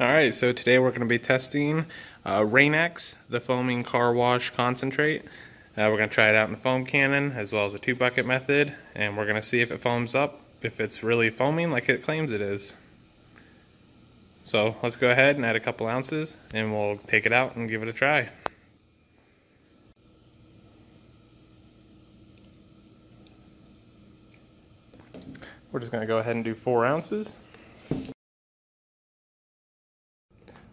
Alright, so today we're going to be testing Rain-X, the foaming car wash concentrate. We're going to try it out in the foam cannon as well as a 2-bucket method, and we're going to see if it foams up, if it's really foaming like it claims it is. So let's go ahead and add a couple ounces and we'll take it out and give it a try. We're just going to go ahead and do 4 ounces.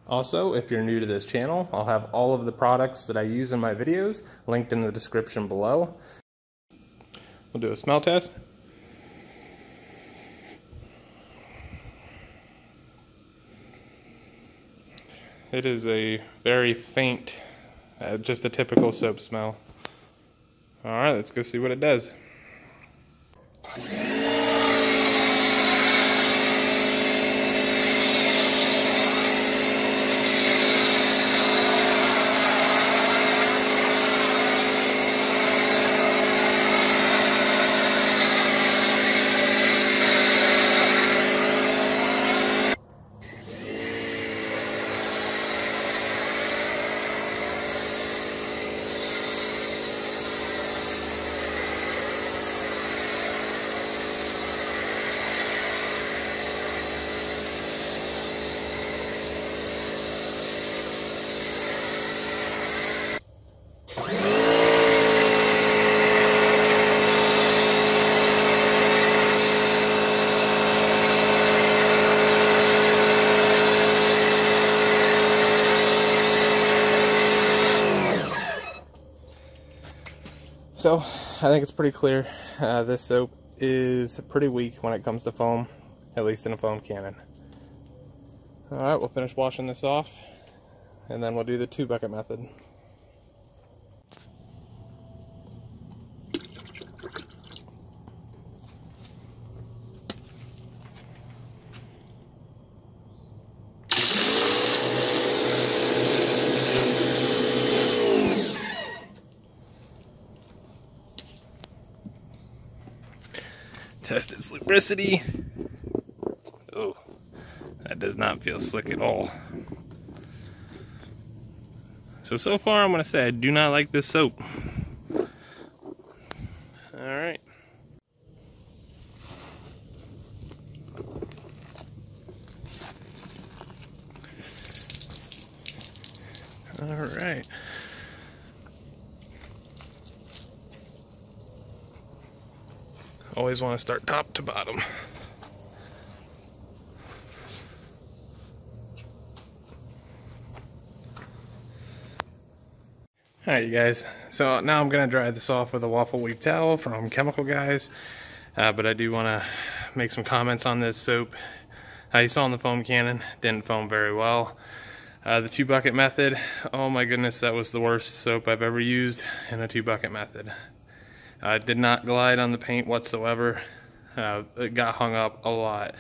Also, if you're new to this channel, I'll have all of the products that I use in my videos linked in the description below. We'll do a smell test. It is a very faint, just a typical soap smell. Alright, let's go see what it does. So, I think it's pretty clear, this soap is pretty weak when it comes to foam, at least in a foam cannon. Alright, we'll finish washing this off, and then we'll do the 2-bucket method. Test its lubricity. Oh, that does not feel slick at all. So far I'm going to say I do not like this soap. Alright. Alright. Always want to start top to bottom. Alright, you guys, so now I'm going to dry this off with a waffle weave towel from Chemical Guys, but I do want to make some comments on this soap. You saw in the foam cannon, didn't foam very well. The 2-bucket method, oh my goodness, that was the worst soap I've ever used in the 2-bucket method. It did not glide on the paint whatsoever. It got hung up a lot.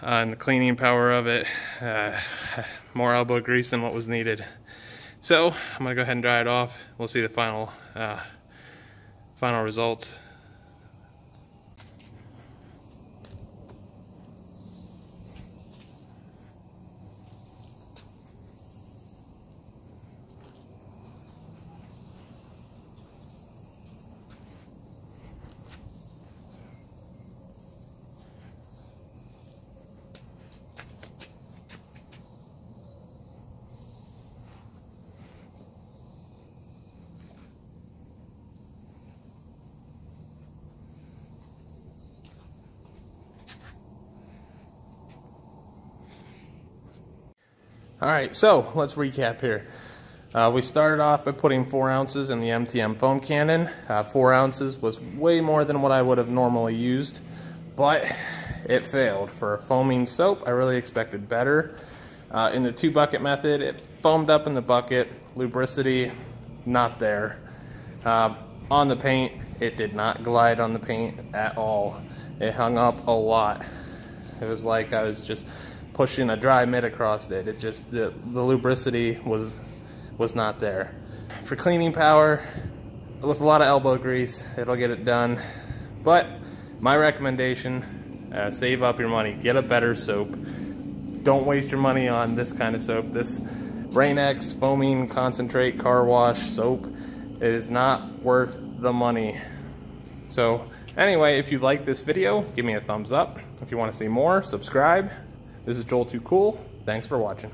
And the cleaning power of it, more elbow grease than what was needed. So I'm going to go ahead and dry it off. We'll see the final results. Alright, so let's recap here. We started off by putting 4 ounces in the MTM Foam Cannon. 4 ounces was way more than what I would have normally used, but it failed. For a foaming soap, I really expected better. In the 2-bucket method, it foamed up in the bucket. Lubricity, not there. On the paint, it did not glide on the paint at all. It hung up a lot. It was like I was just pushing a dry mitt across it. It just, the lubricity was not there. For cleaning power, with a lot of elbow grease, it'll get it done. But my recommendation, save up your money, get a better soap. Don't waste your money on this kind of soap. This Rain-X foaming concentrate car wash soap is not worth the money. So anyway, if you like this video, give me a thumbs up. If you want to see more, subscribe. This is Joel2Cool. Thanks for watching.